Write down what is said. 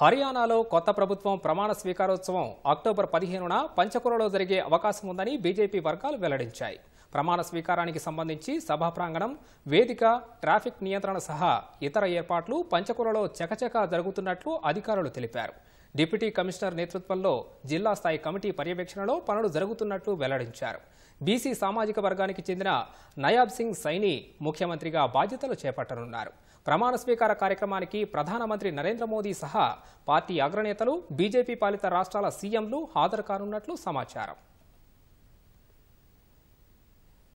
హర్యానాలో కొత్త ప్రభుత్వం ప్రమాణ స్వీకారోత్సవం అక్టోబర్ 15న పంచకులలో జరిగే అవకాశం ఉందని బీజేపీ వర్గాలు వెల్లడించాయి. ప్రమాణ స్వీకారానికి సంబంధించి సభా ప్రాంగణం, వేదిక, ట్రాఫిక్ నియంత్రణ సహా ఇతర ఏర్పాట్లు పంచకులలో చకచకా జరుగుతున్నట్లు అధికారులు తెలిపారు. డిప్యూటీ కమిషనర్ నేతృత్వంలో జిల్లా స్థాయి కమిటీ పర్యవేక్షణలో పనులు జరుగుతున్నట్లు వెల్లడించారు. బీసీ సామాజిక వర్గానికి చెందిన నయాబ్ సింగ్ సైని ముఖ్యమంత్రిగా బాధ్యతలు చేపట్టనున్నారు. ప్రమాణ స్వీకార కార్యక్రమానికి ప్రధానమంత్రి నరేంద్ర మోదీ సహా పార్టీ అగ్రనేతలు, బీజేపీ పాలిత రాష్ట్రాల సీఎంలు హాజరు కానున్నట్లు సమాచారం.